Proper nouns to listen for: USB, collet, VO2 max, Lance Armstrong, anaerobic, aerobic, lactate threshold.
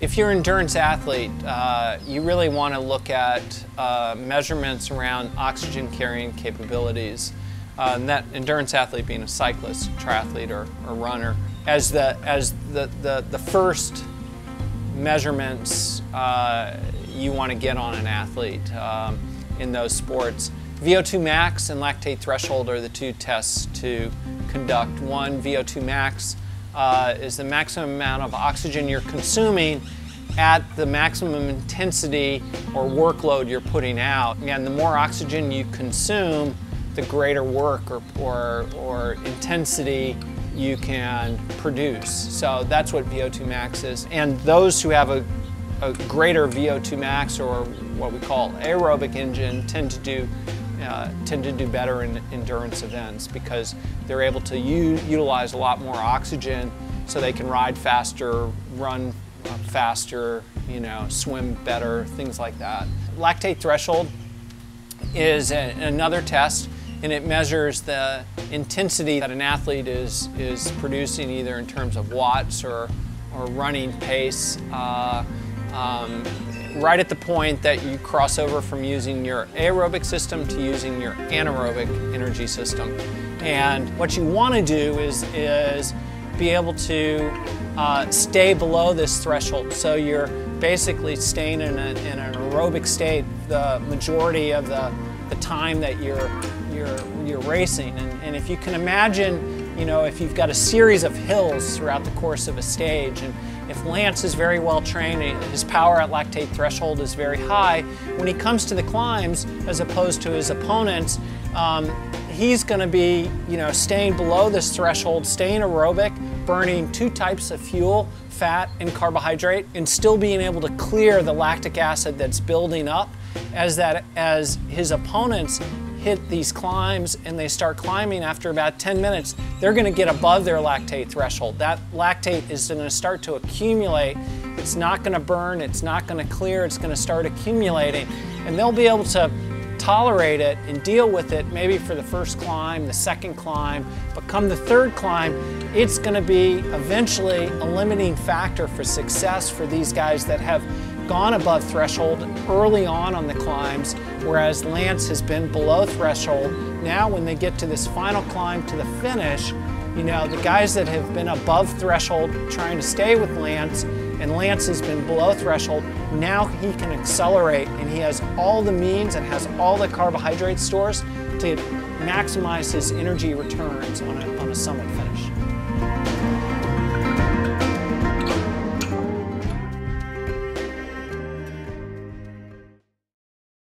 If you're an endurance athlete, you really want to look at measurements around oxygen carrying capabilities. And that endurance athlete being a cyclist, triathlete, or runner, as the first measurements you want to get on an athlete in those sports. VO2 max and lactate threshold are the two tests to conduct. One, VO2 max is the maximum amount of oxygen you're consuming at the maximum intensity or workload you're putting out. And the more oxygen you consume, the greater work or intensity you can produce. So that's what VO2 max is. And those who have a greater VO2 max, or what we call aerobic engine, tend to do better in endurance events because they're able to utilize a lot more oxygen, so they can ride faster, run faster, swim better, things like that. Lactate threshold is another test, and it measures the intensity that an athlete is producing, either in terms of watts or running pace, right at the point that you cross over from using your aerobic system to using your anaerobic energy system. And what you want to do is be able to stay below this threshold, so you're basically staying in an aerobic state the majority of the time that you're racing. And if you can imagine, if you've got a series of hills throughout the course of a stage, and if Lance is very well trained, his power at lactate threshold is very high, when he comes to the climbs as opposed to his opponents, he's going to be, staying below this threshold, staying aerobic, burning two types of fuel, fat and carbohydrate, and still being able to clear the lactic acid that's building up as his opponents hit these climbs and they start climbing. After about 10 minutes, they're going to get above their lactate threshold. That lactate is going to start to accumulate. It's not going to burn, it's not going to clear, it's going to start accumulating, and they'll be able to tolerate it and deal with it maybe for the first climb, the second climb, but come the third climb, it's going to be eventually a limiting factor for success for these guys that have gone above threshold early on the climbs, whereas Lance has been below threshold. Now when they get to this final climb to the finish, the guys that have been above threshold trying to stay with Lance, and Lance has been below threshold, now he can accelerate, and he has all the means and has all the carbohydrate stores to maximize his energy returns on a summit finish.